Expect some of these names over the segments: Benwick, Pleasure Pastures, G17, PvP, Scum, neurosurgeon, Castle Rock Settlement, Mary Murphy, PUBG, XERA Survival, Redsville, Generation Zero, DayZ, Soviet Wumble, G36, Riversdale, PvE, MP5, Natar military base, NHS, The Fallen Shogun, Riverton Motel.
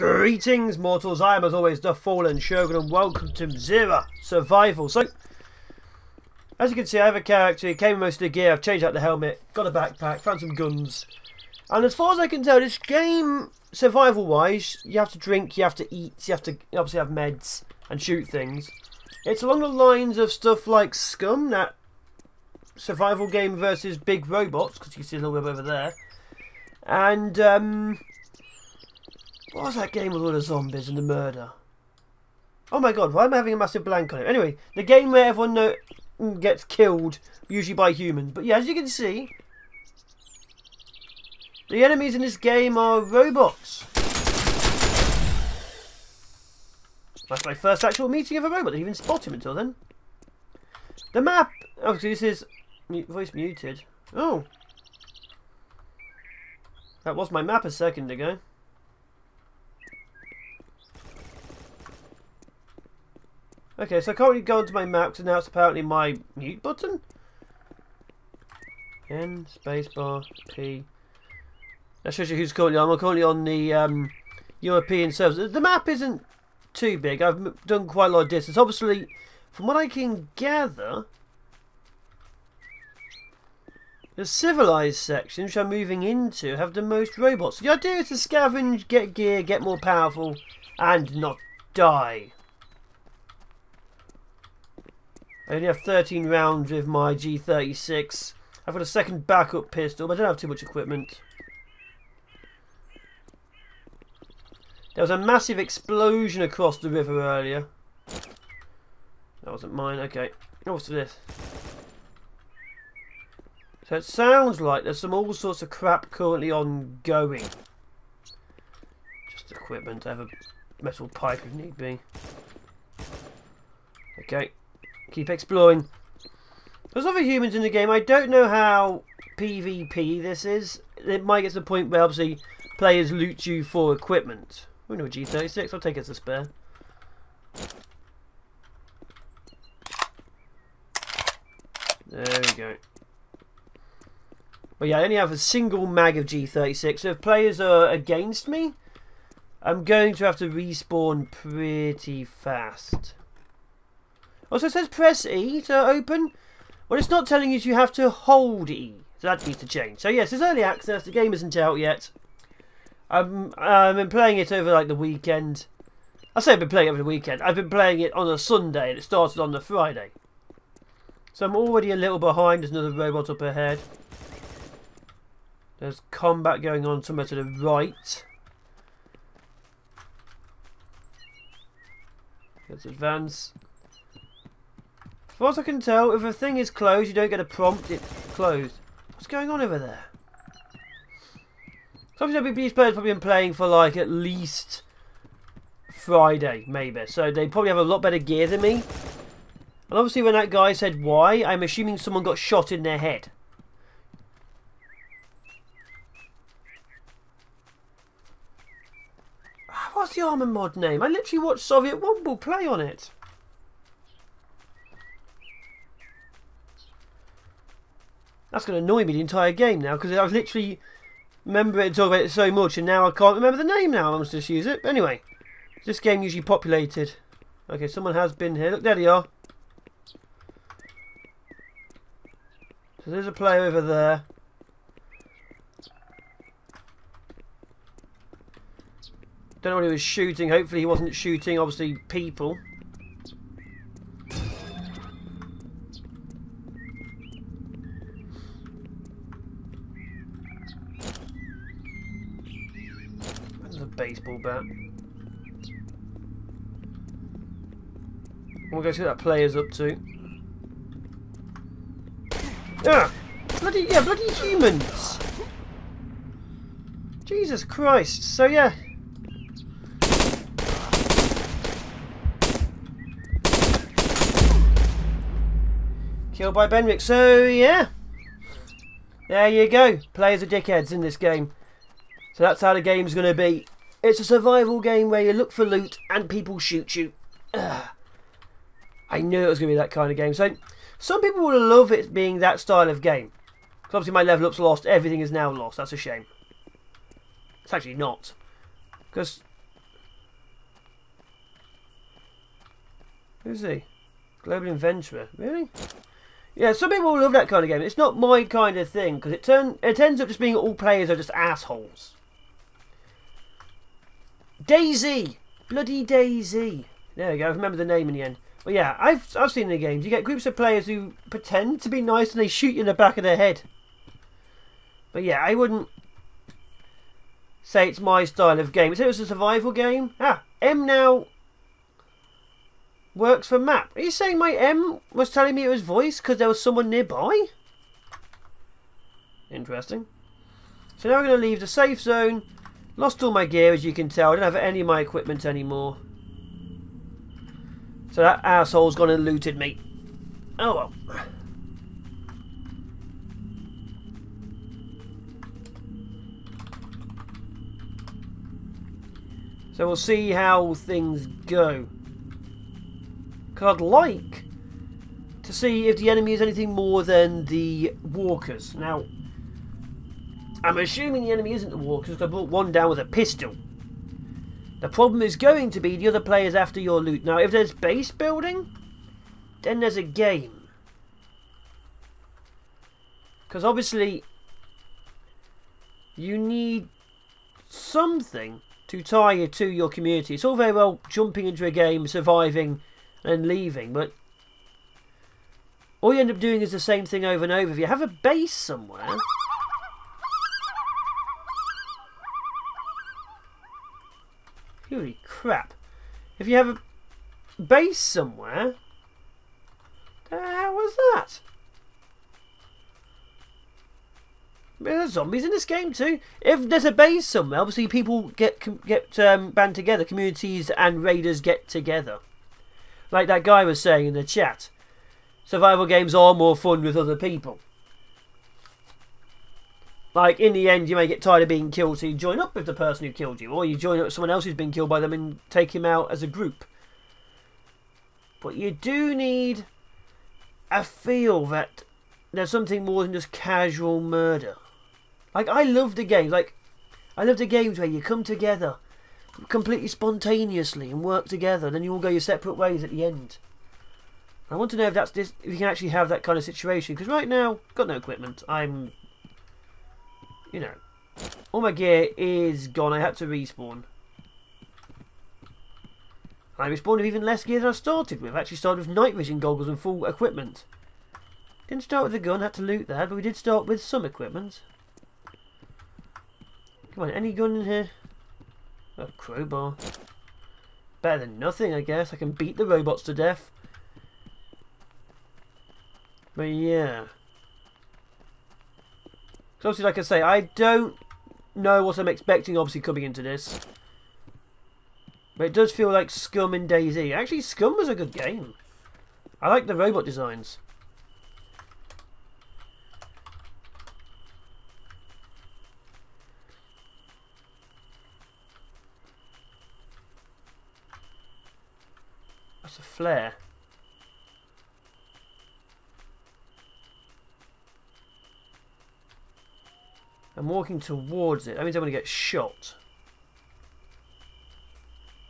Greetings, mortals. I am, as always, The Fallen Shogun, and welcome to XERA Survival. So, as you can see, I have a character who came with most of the gear. I've changed out the helmet, got a backpack, found some guns. And as far as I can tell, this game, survival-wise, you have to drink, you have to eat, you have to obviously have meds and shoot things. It's along the lines of stuff like Scum, that survival game versus big robots, because you can see a little bit over there. And, what was that game with all the zombies and the murder? Oh my god, why am I having a massive blank on it? Anyway, the game where everyone gets killed, usually by humans. But yeah, as you can see, the enemies in this game are robots. That's my first actual meeting of a robot. I didn't even spot him until then. The map. Obviously, this is voice muted. Oh. That was my map a second ago. Okay, so I can't really go onto my map because now it's apparently my mute button. N, spacebar, P. That shows you who's currently on. I'm currently on the European servers. The map isn't too big. I've done quite a lot of distance. Obviously, from what I can gather, the civilized sections, which I'm moving into, have the most robots. The idea is to scavenge, get gear, get more powerful, and not die. I only have 13 rounds with my G36. I've got a second backup pistol, but I don't have too much equipment. There was a massive explosion across the river earlier. That wasn't mine, okay. What's this? So it sounds like there's some all sorts of crap currently ongoing. Just equipment, I have a metal pipe if need be. Okay. Keep exploring. There's other humans in the game. I don't know how PvP this is. It might get to the point where obviously players loot you for equipment. We know G36. I'll take it as a spare. There we go. But yeah, I only have a single mag of G36. So if players are against me, I'm going to have to respawn pretty fast. Also, it says press E to open. Well, it's not telling you you have to hold E. So that needs to change. So yes, it's early access. The game isn't out yet. I've been playing it over like the weekend. I say I've been playing it over the weekend. I've been playing it on a Sunday and it started on the Friday. So I'm already a little behind. There's another robot up ahead. There's combat going on somewhere to the right. Let's advance. As far as I can tell, if a thing is closed, you don't get a prompt, it's closed. What's going on over there? So obviously these players have probably been playing for like at least Friday, maybe. So they probably have a lot better gear than me. And obviously when that guy said why, I'm assuming someone got shot in their head. What's the armor mod name? I literally watched Soviet Wumble play on it. That's going to annoy me the entire game now, because I was literally remember it and talk about it so much, and now I can't remember the name now. I must just use it. Anyway, this game usually populated. Okay, someone has been here. Look, there they are. So there's a player over there. Don't know what he was shooting. Hopefully he wasn't shooting, obviously, people. Baseball bat. We'll go see what that player's up to. Ah! Bloody humans! Jesus Christ! So yeah. Killed by Benwick. So yeah. There you go. Players are dickheads in this game. So that's how the game's going to be. It's a survival game where you look for loot and people shoot you. Ugh. I knew it was going to be that kind of game. So some people will love it being that style of game. Because obviously my level up's lost. Everything is now lost. That's a shame. It's actually not. Because Who's he? Global Adventurer. Really? Yeah, some people love that kind of game. It's not my kind of thing, because it ends up just being all players are just assholes. DayZ! Bloody DayZ. There we go, I remember the name in the end. But yeah, I've seen the games. You get groups of players who pretend to be nice and they shoot you in the back of the head. But yeah, I wouldn't say it's my style of game. It was a survival game. Ah, M now works for map. Are you saying my M was telling me it was voice because there was someone nearby? Interesting. So now I'm going to leave the safe zone. Lost all my gear, as you can tell. I don't have any of my equipment anymore. So that asshole's gone and looted me. Oh well. So we'll see how things go. Because I'd like to see if the enemy is anything more than the walkers. Now, I'm assuming the enemy isn't the walkers because I brought one down with a pistol. The problem is going to be the other players after your loot. Now, if there's base building, then there's a game. Because obviously, you need something to tie you to your community. It's all very well jumping into a game, surviving, and leaving, but all you end up doing is the same thing over and over. If you have a base somewhere... Holy crap. If you have a base somewhere... The hell was that? There's zombies in this game too. If there's a base somewhere, obviously people get band together. Communities and raiders get together. Like that guy was saying in the chat. Survival games are more fun with other people. Like, in the end, you may get tired of being killed, so you join up with the person who killed you. Or you join up with someone else who's been killed by them and take him out as a group. But you do need a feel that there's something more than just casual murder. Like, I love the games. Like, I love the games where you come together completely spontaneously and work together. And then you all go your separate ways at the end. I want to know if that's this, if you can actually have that kind of situation. Because right now, I've got no equipment. I'm... You know, all my gear is gone. I had to respawn. I respawned with even less gear than I started with. I actually started with night vision goggles and full equipment. Didn't start with a gun, had to loot that, but we did start with some equipment. Come on, any gun in here? A crowbar. Better than nothing, I guess. I can beat the robots to death. But yeah. Because obviously, like I say, I don't know what I'm expecting, obviously, coming into this. But it does feel like Scum and DayZ. Actually, Scum was a good game. I like the robot designs. That's a flare. I'm walking towards it. That means I'm going to get shot.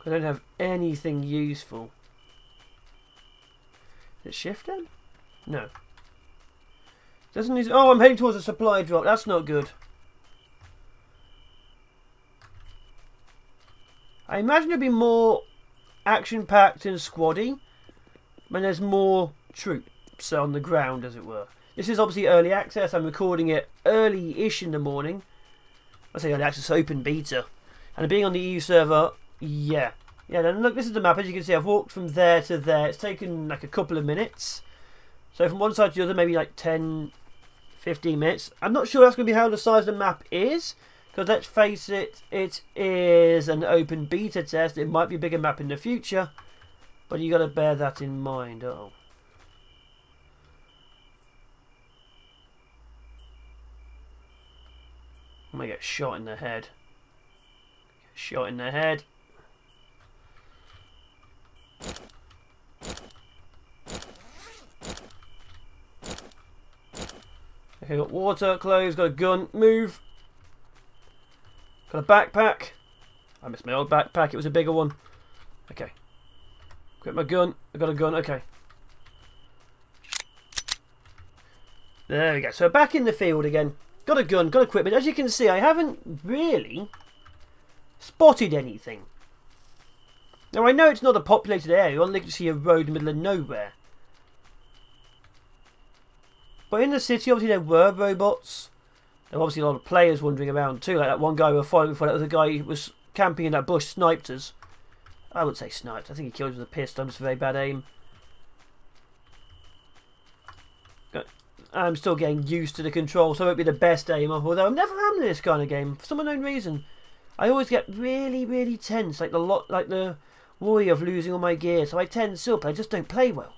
I don't have anything useful. Is it shift then? No. Doesn't use. Oh, I'm heading towards a supply drop. That's not good. I imagine it'd be more action-packed and squaddy when there's more troops on the ground, as it were. This is obviously early access. I'm recording it early-ish in the morning. I say early access, open beta. And being on the EU server, yeah. Yeah, then look, this is the map. As you can see, I've walked from there to there. It's taken like a couple of minutes. So from one side to the other, maybe like 10, 15 minutes. I'm not sure that's going to be how the size of the map is. Because let's face it, it is an open beta test. It might be a bigger map in the future. But you got to bear that in mind. Uh-oh. I'm going to get shot in the head. Get shot in the head. Okay, got water, clothes, got a gun, move. Got a backpack. I missed my old backpack, it was a bigger one. Okay. Quit my gun. I got a gun. Okay. There we go. So back in the field again. Got a gun. Got equipment. As you can see, I haven't really spotted anything. Now, I know it's not a populated area. You'll literally see a road in the middle of nowhere. But in the city, obviously, there were robots. There were obviously a lot of players wandering around, too. Like that one guy we were following before, that other guy who was camping in that bush sniped us. I would say sniped. I think he killed us with a pistol. I'm just very bad aim. I'm still getting used to the control, so I won't be the best aimer. Although I'm never am in this kind of game, for some unknown reason. I always get really, really tense, like the worry of losing all my gear. So I tend to still play, just don't play well.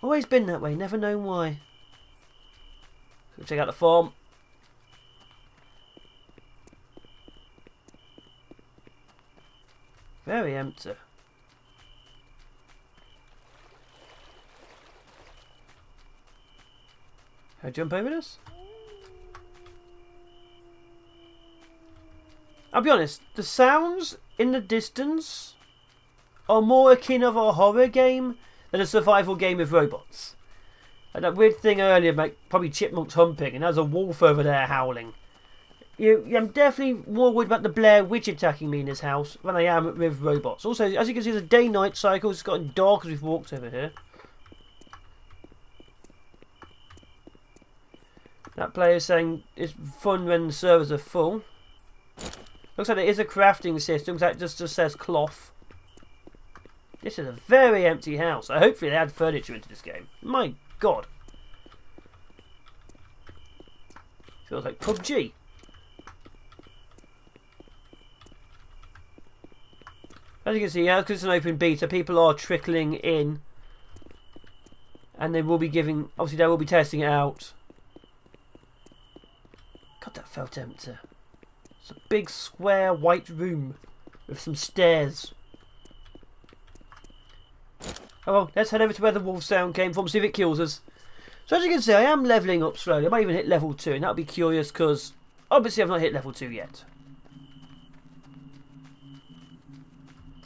Always been that way, never known why. So check out the farm. Very empty. Can I jump over this? I'll be honest, the sounds in the distance are more akin of a horror game than a survival game with robots. Like that weird thing earlier, like probably chipmunks humping, and there's a wolf over there howling. I'm definitely more worried about the Blair Witch attacking me in this house than I am with robots. Also, as you can see, the day-night cycle has gotten dark as we've walked over here. That player is saying it's fun when the servers are full. Looks like there is a crafting system, because that just says cloth. This is a very empty house. Hopefully they add furniture into this game. My God. Feels like PUBG. As you can see, yeah, because it's an open beta, people are trickling in. And they will be giving... Obviously, they will be testing it out. God, that felt empty. It's a big, square, white room with some stairs. Oh, well, let's head over to where the wolf sound came from, see if it kills us. So, as you can see, I am levelling up slowly. I might even hit level 2, and that would be curious, because obviously I've not hit level 2 yet.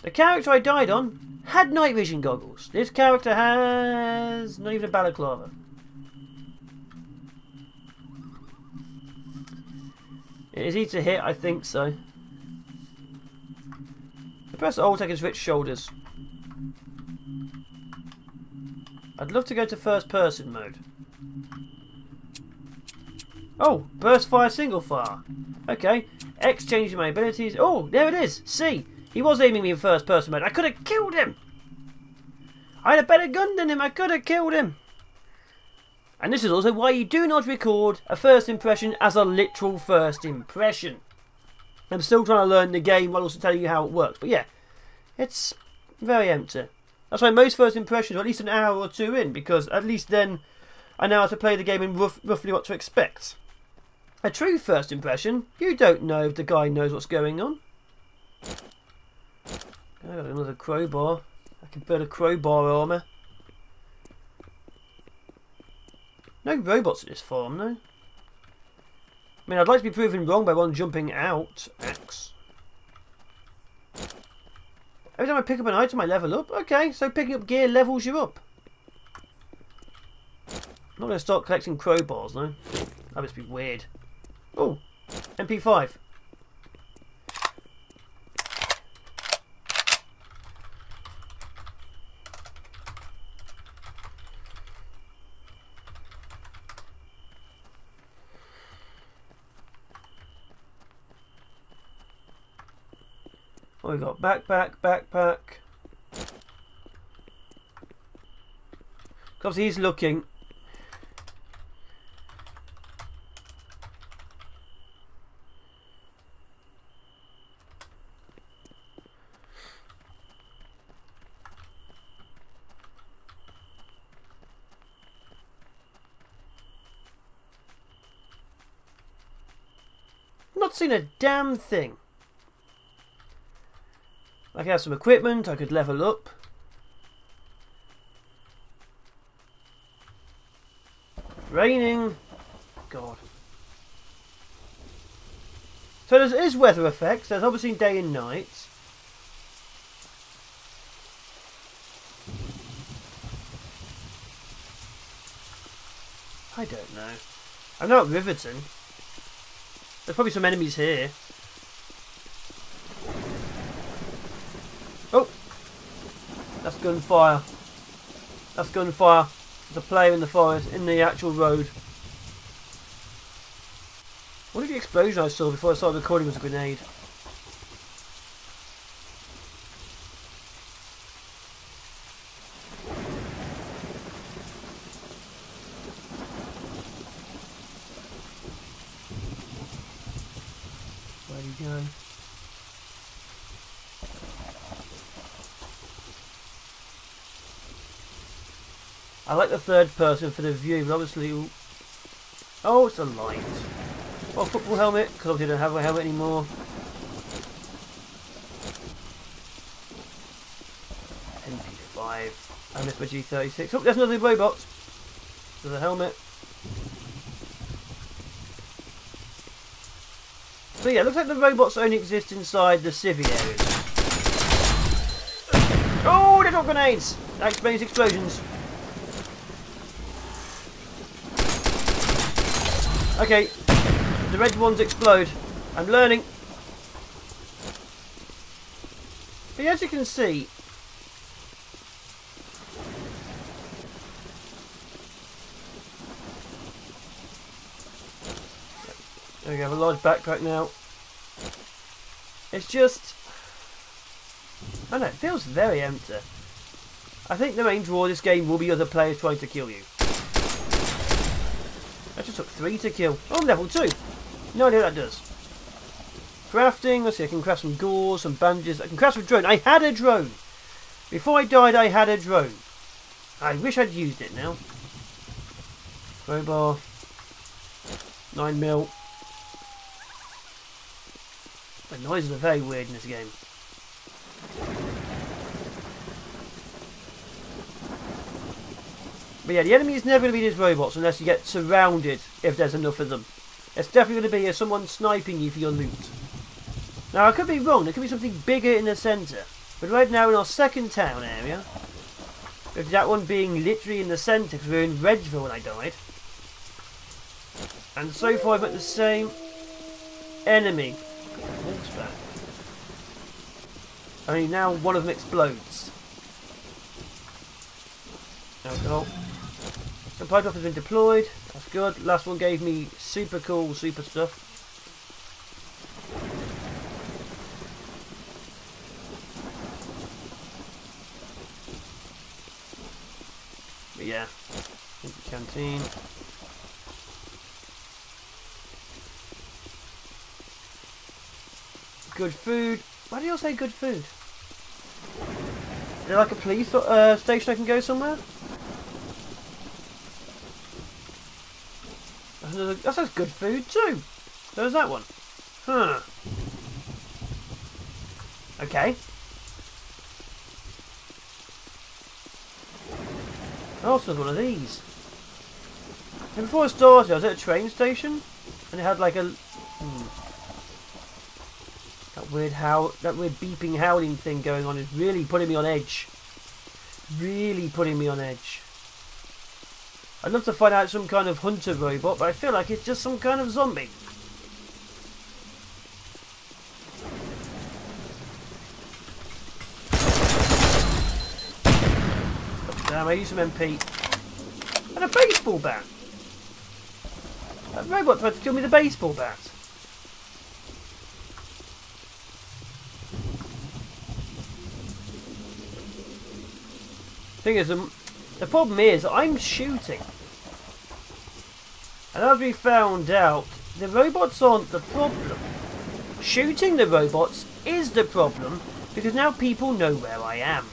The character I died on had night vision goggles. This character has not even a balaclava. It is easy to hit, I think so. If I press alt, I can switch shoulders. I'd love to go to first person mode. Oh, burst fire, single fire. Okay, X changes my abilities. Oh, there it is, C. He was aiming me in first person mode. I could have killed him. I had a better gun than him. I could have killed him. And this is also why you do not record a first impression as a literal first impression. I'm still trying to learn the game while also telling you how it works. But yeah, it's very empty. That's why most first impressions are at least an hour or two in, because at least then I know how to play the game and roughly what to expect. A true first impression, you don't know if the guy knows what's going on. I got another crowbar. I can build a crowbar armour. No robots at this farm, though. I mean, I'd like to be proven wrong by one jumping out. Axe. Every time I pick up an item, I level up. Okay, so picking up gear levels you up. I'm not going to start collecting crowbars, though. That must be weird. Oh, MP5. We've got backpack. Because he's looking. Not seen a damn thing. I could have some equipment, I could level up. Raining. God. So there is weather effects, there's obviously day and night. I don't know. I'm not at Riverton. There's probably some enemies here. Oh! That's gunfire. That's gunfire. There's a player in the forest, in the actual road. What did the explosion I saw before I started recording was a grenade? I like the third person for the view, but obviously... Oh, it's a light. Oh, football helmet, because obviously I don't have a helmet anymore. MP5. And this my G36. Oh, there's another robot. There's a helmet. So yeah, it looks like the robots only exist inside the civvy area. Oh, they drop grenades! That explains explosions. Okay, the red ones explode. I'm learning. But as you can see, there we have a large backpack now. It's just, I don't know, it feels very empty. I think the main draw of this game will be other players trying to kill you. I just took 3 to kill. Oh, I'm level 2. No idea what that does. Crafting. Let's see. I can craft some gauze, some bandages. I can craft a drone. I had a drone. Before I died, I had a drone. I wish I'd used it now. Crowbar. 9mm. The noises are very weird in this game. But yeah, the enemy is never going to be these robots unless you get surrounded, if there's enough of them. It's definitely going to be someone sniping you for your loot. Now, I could be wrong. There could be something bigger in the centre. But right now in our second town area, with that one being literally in the centre, because we were in Redsville when I died. And so far I've got the same enemy. Wolf's back. Only now one of them explodes. Alcohol. The pipe drop has been deployed. That's good. Last one gave me super cool, super stuff. But yeah, canteen. Good food. Why do you all say good food? Is there like a police station I can go somewhere? That sounds good food too. There's that one. Huh. Okay. I also have one of these. And before I started, I was at a train station, and it had like a that weird beeping, howling thing going on is really putting me on edge. Really putting me on edge. I'd love to find out some kind of hunter robot, but I feel like it's just some kind of zombie. Damn, I used some MP. And a baseball bat! That robot tried to kill me with a baseball bat. Thing is, the problem is, I'm shooting. And as we found out, the robots aren't the problem. Shooting the robots is the problem, because now people know where I am.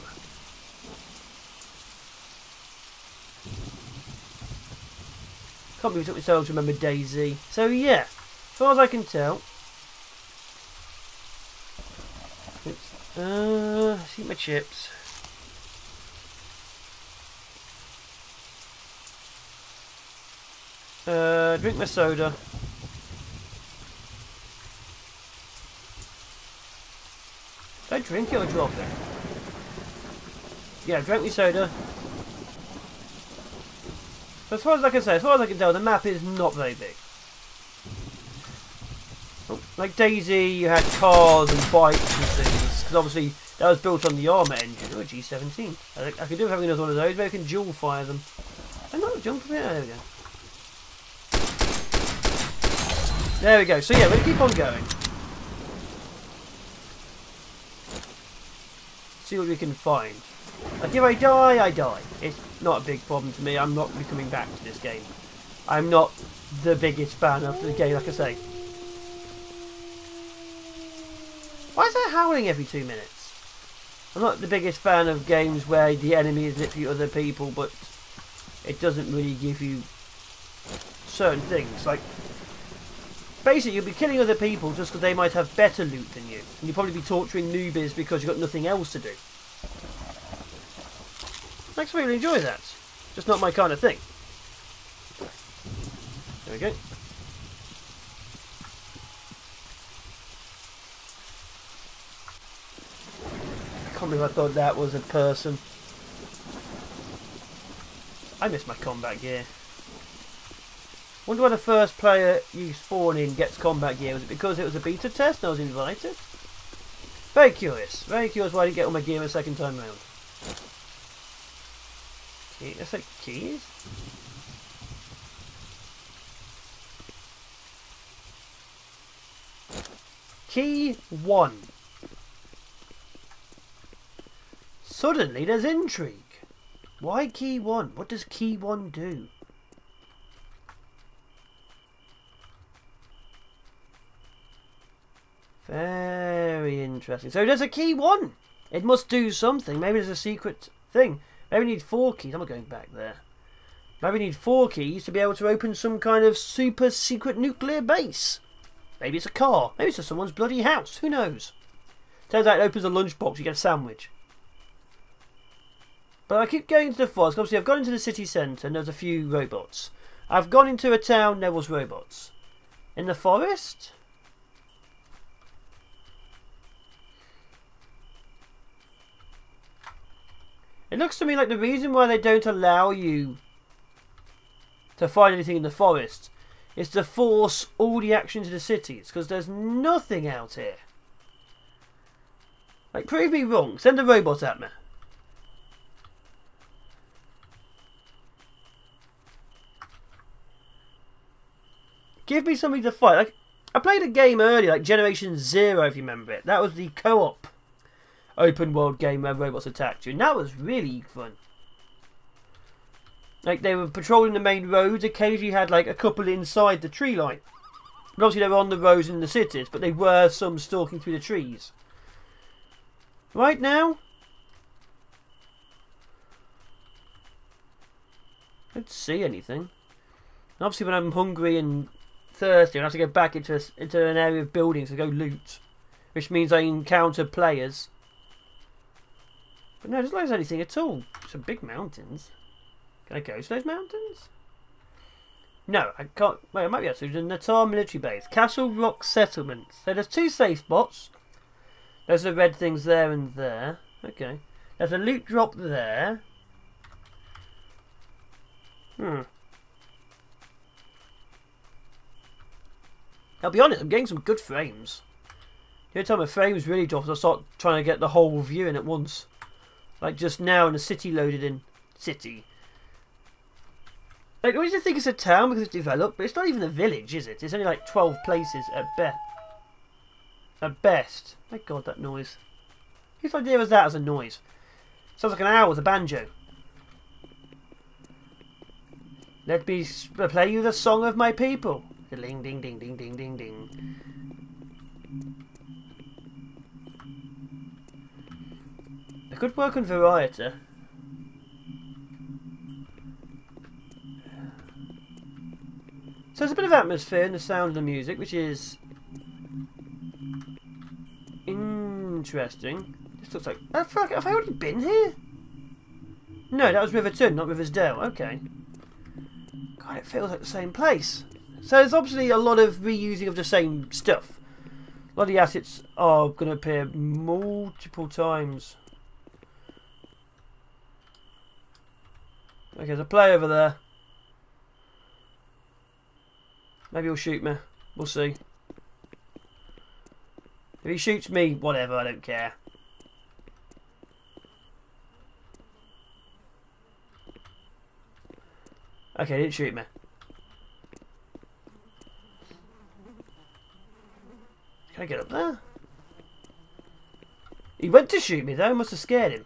Can't believe it took me so long to remember DayZ. So yeah, as far as I can tell... Oops. Let's eat my chips. Drink my soda. Did I drink it or drop it? Yeah, I drank my soda. But as far as I can say, as far as I can tell, the map is not very big. Like DayZ, you had cars and bikes and things, because obviously that was built on the armour engine, or G17. I could do having another one of those, but I can dual fire them. And not jump from here, there we go. There we go, so yeah, we'll keep on going. See what we can find. Like if I die, I die. It's not a big problem to me, I'm not really coming back to this game. I'm not the biggest fan of the game, like I say. Why is that howling every 2 minutes? I'm not the biggest fan of games where the enemy is literally other people, but it doesn't really give you certain things. Like, basically, you'll be killing other people just because they might have better loot than you. And you'll probably be torturing newbies because you've got nothing else to do. I actually really enjoy that. Just not my kind of thing. There we go. I can't believe I thought that was a person. I miss my combat gear. Wonder why the first player you spawn in gets combat gear. Was it because it was a beta test and I was invited? Very curious. Very curious why I didn't get all my gear a second time round. Okay, that's like keys. Key 1. Suddenly there's intrigue. Why key 1? What does key 1 do? Very interesting. So there's a key 1. It must do something. Maybe there's a secret thing. Maybe we need 4 keys. I'm not going back there. Maybe we need 4 keys to be able to open some kind of super secret nuclear base. Maybe it's a car. Maybe it's just someone's bloody house. Who knows? Turns out it opens a lunchbox. You get a sandwich. But I keep going to the forest. Obviously, I've gone into the city centre and there's a few robots. I've gone into a town. There was robots. In the forest? It looks to me like the reason why they don't allow you to find anything in the forest is to force all the action to the cities, because there's nothing out here. Like, prove me wrong. Send a robot at me. Give me something to fight. Like, I played a game earlier, like Generation Zero, if you remember it. That was the co-op open world game where robots attacked you, and that was really fun. Like, they were patrolling the main roads. Occasionally you had like a couple inside the tree line, but obviously they were on the roads in the cities, but they were some stalking through the trees. Right now, I don't see anything, and obviously when I'm hungry and thirsty I have to go back into an area of buildings to go loot, which means I encounter players. But no, there's not anything at all. Some big mountains. Can I go to those mountains? No, I can't. Wait, I might be able to. There's a Natar military base. Castle Rock Settlement. So there's 2 safe spots. There's the red things there and there. Okay. There's a loot drop there. I'll be honest, I'm getting some good frames. The only time my frames really drops, I start trying to get the whole view in at once. Like just now in a city loaded in. City. Like, always you think it's a town because it's developed, but it's not even a village, is it? It's only like 12 places at best. At best. My god, that noise. Whose idea was that as a noise? Sounds like an owl with a banjo. Let me play you the song of my people. Ding, ding, ding, ding, ding, ding, ding. Good work on Variety. So there's a bit of atmosphere in the sound of the music, which is interesting. This looks like... have I already been here? No, that was Riverton, not Riversdale. Okay. God, it feels like the same place. So there's obviously a lot of reusing of the same stuff. A lot of the assets are going to appear multiple times. Okay, there's a play over there. Maybe he'll shoot me. We'll see. If he shoots me, whatever, I don't care. Okay, he didn't shoot me. Can I get up there? He went to shoot me though, must have scared him.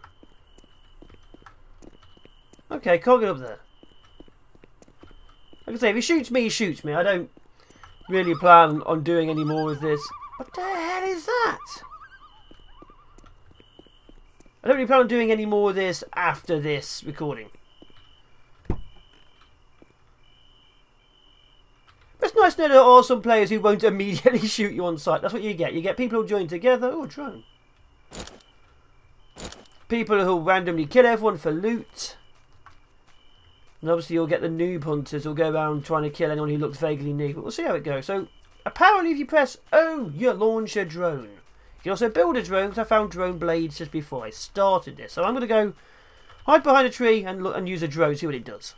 Okay, can't get up there. Like I say, if he shoots me, he shoots me. I don't really plan on doing any more with this. What the hell is that? I don't really plan on doing any more of this after this recording. But it's nice to know there are some players who won't immediately shoot you on sight. That's what you get. You get people who join together. Oh, drone. People who randomly kill everyone for loot. And obviously you'll get the noob hunters who'll go around trying to kill anyone who looks vaguely new. But we'll see how it goes. So apparently if you press O, you launch a drone. You can also build a drone, because I found drone blades just before I started this. So I'm going to go hide behind a tree and, look, and use a drone, see what it does.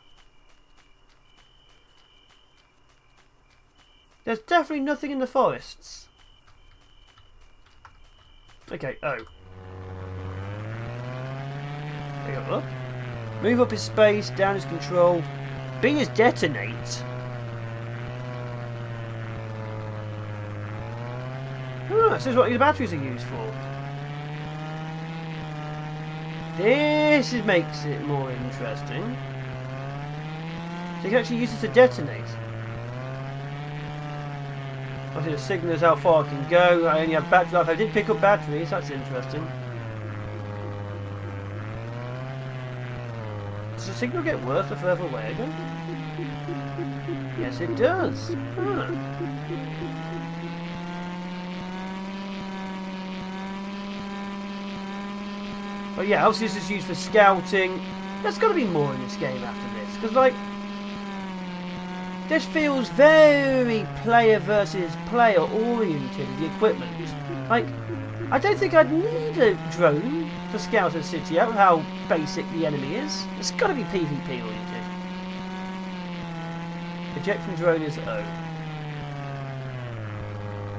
There's definitely nothing in the forests. Okay, O. Pick up up. Move up is space, down is control, B is detonate. Oh, this is what your batteries are used for. This is, makes it more interesting. So you can actually use it to detonate. I think the signal is how far I can go. I only have battery life. I did pick up batteries, that's interesting. Does the signal get worse the further away I go? Yes, it does. Huh. But yeah, obviously this is used for scouting. There's got to be more in this game after this, because like this feels very player versus player oriented. The equipment, like I don't think I'd need a drone to scout a city out, how basic the enemy is. It's got to be PvP oriented. Eject from drone is O.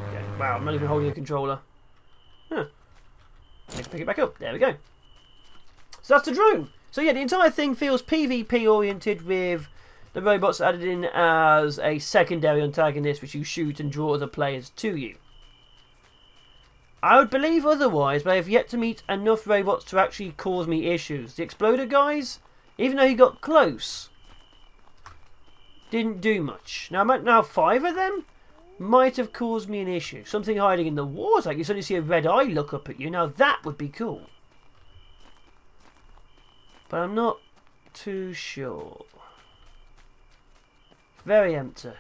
Okay. Wow, I'm not even holding a controller. Huh. Let's pick it back up. There we go. So that's the drone. So yeah, the entire thing feels PvP oriented with the robots added in as a secondary antagonist which you shoot and draw other players to you. I would believe otherwise, but I have yet to meet enough robots to actually cause me issues. The Exploder guys, even though he got close, didn't do much. Now five of them might have caused me an issue. Something hiding in the walls, like you suddenly see a red eye look up at you. Now that would be cool. But I'm not too sure. Very empty.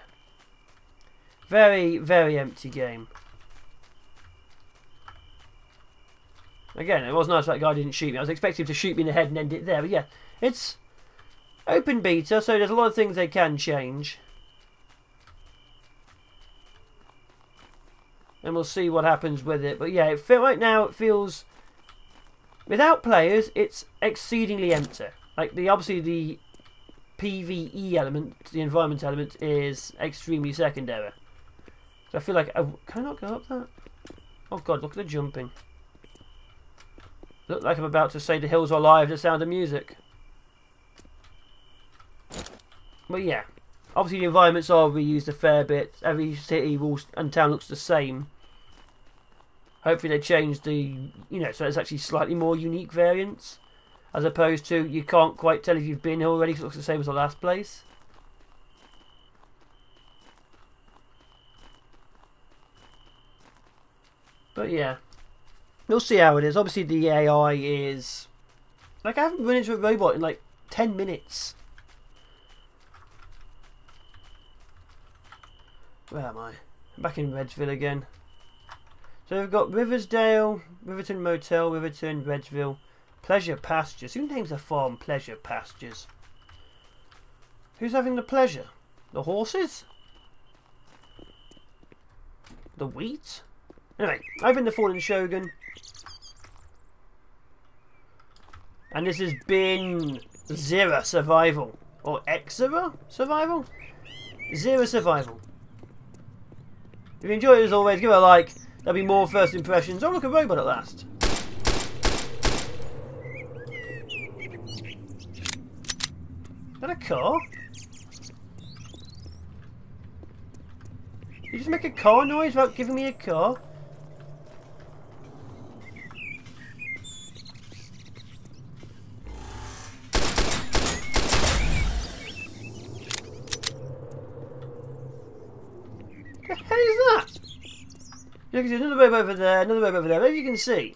Very, very empty game. Again, it was nice that guy didn't shoot me. I was expecting him to shoot me in the head and end it there. But yeah, it's open beta, so there's a lot of things they can change. And we'll see what happens with it. But yeah, it feel, right now it feels, without players, it's exceedingly empty. Like, obviously the PvE element, the environment element, is extremely secondary. So I feel like, can I not go up that? Oh god, look at the jumping. Look like I'm about to say the hills are alive, the sound of music. But yeah, obviously the environments are reused a fair bit. Every city and town looks the same. Hopefully they change the, you know, so it's actually slightly more unique variants. As opposed to, you can't quite tell if you've been here already because it looks the same as the last place. But yeah. We'll see how it is. Obviously, the AI is, like, I haven't run into a robot in like 10 minutes. Where am I? I'm back in Redsville again. So we've got Riversdale, Riverton Motel, Riverton, Redsville, Pleasure Pastures. Who names the farm Pleasure Pastures? Who's having the pleasure? The horses? The wheat? Anyway, I've been The Fallen Shogun. And this has been XERA Survival. Or XERA Survival? XERA Survival. If you enjoyed it, as always, give it a like. There'll be more first impressions. Oh, look, a robot at last. Is that a car? Did you just make a car noise without giving me a car? There's another web over there, another web over there. As you can see,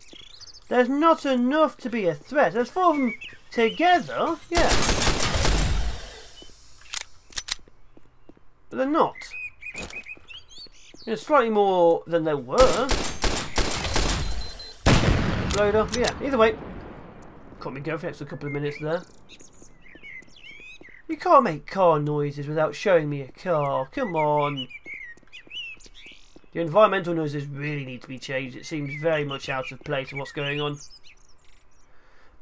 there's not enough to be a threat. There's four of them together, yeah. But they're not. There's slightly more than there were. Load up, yeah. Either way, caught me going for an extra couple of minutes there. You can't make car noises without showing me a car. Come on. The environmental noises really need to be changed. It seems very much out of place of what's going on.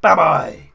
Bye-bye!